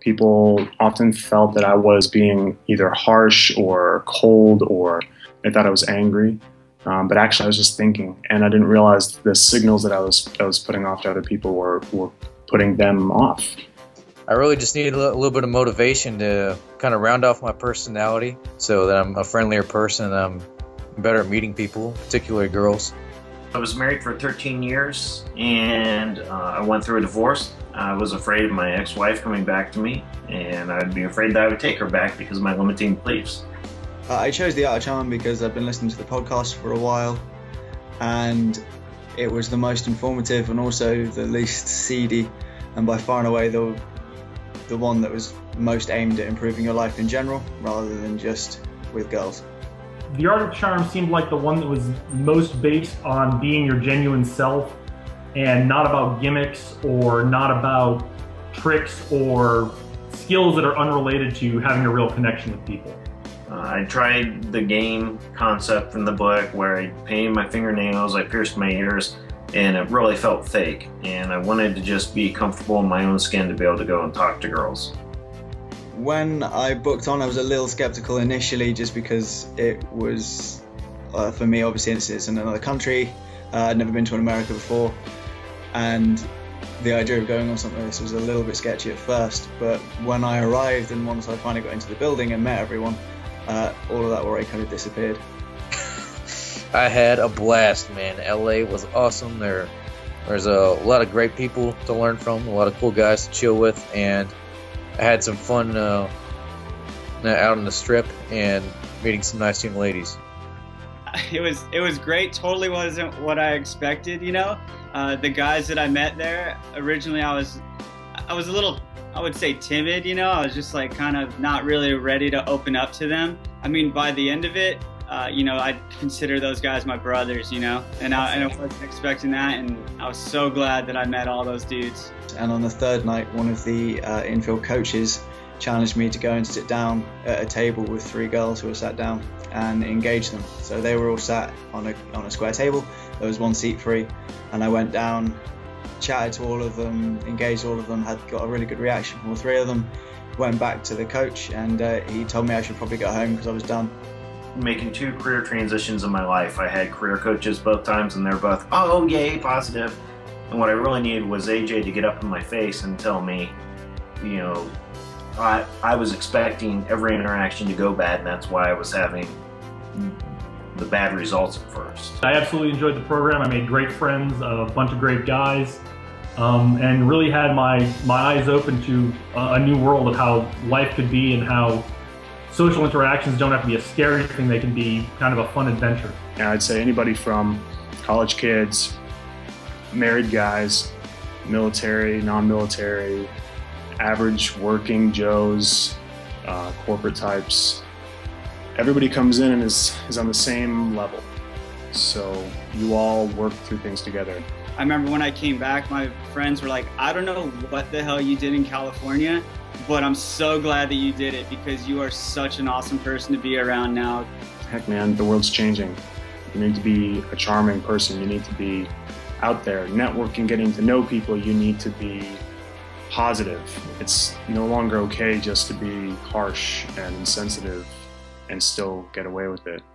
people often felt that I was being either harsh or cold, or they thought I was angry. But actually I was just thinking, and I didn't realize the signals that I was putting off to other people were putting them off. I really just needed a little bit of motivation to kind of round off my personality so that I'm a friendlier person and I'm better at meeting people, particularly girls. I was married for 13 years and I went through a divorce. I was afraid of my ex-wife coming back to me, and I'd be afraid that I would take her back because of my limiting beliefs. I chose The Art of Charm because I've been listening to the podcast for a while, and it was the most informative and also the least seedy, and by far and away the one that was most aimed at improving your life in general rather than just with girls. The Art of Charm seemed like the one that was most based on being your genuine self and not about gimmicks or not about tricks or skills that are unrelated to having a real connection with people. I tried the game concept from the book where I painted my fingernails, I pierced my ears, and it really felt fake. And I wanted to just be comfortable in my own skin to be able to go and talk to girls. When I booked on, I was a little skeptical initially just because it was, for me, obviously it's in another country. I'd never been to America before. And the idea of going on something like this was a little bit sketchy at first. But when I arrived and once I finally got into the building and met everyone, all of that worry kind of disappeared. I had a blast, man. LA was awesome. There's a lot of great people to learn from, a lot of cool guys to chill with, and I had some fun out on the strip and meeting some nice young ladies. It was great. Totally wasn't what I expected, you know. The guys that I met there, originally I was a little, I would say, timid, you know. I was just like kind of not really ready to open up to them. I mean, by the end of it, you know, I consider those guys my brothers, you know, and I wasn't expecting that, and I was so glad that I met all those dudes. And on the third night, one of the infield coaches challenged me to go and sit down at a table with three girls who were sat down and engage them. So they were all sat on a square table. There was one seat free, and I went down, chatted to all of them, engaged all of them, had got a really good reaction from all three of them, went back to the coach, and he told me I should probably go home because I was done. Making two career transitions in my life. I had career coaches both times, and they're both, oh, yay, positive. And what I really needed was AJ to get up in my face and tell me, you know, I was expecting every interaction to go bad, and that's why I was having the bad results at first. I absolutely enjoyed the program. I made great friends, a bunch of great guys, and really had my eyes open to a new world of how life could be and how social interactions don't have to be a scary thing. They can be kind of a fun adventure. Yeah, I'd say anybody from college kids, married guys, military, non-military, average working Joes, corporate types, everybody comes in and is on the same level. So you all work through things together. I remember when I came back, my friends were like, I don't know what the hell you did in California, but I'm so glad that you did it because you are such an awesome person to be around now. Heck, man, the world's changing. You need to be a charming person. You need to be out there networking, getting to know people. You need to be positive. It's no longer okay just to be harsh and insensitive and still get away with it.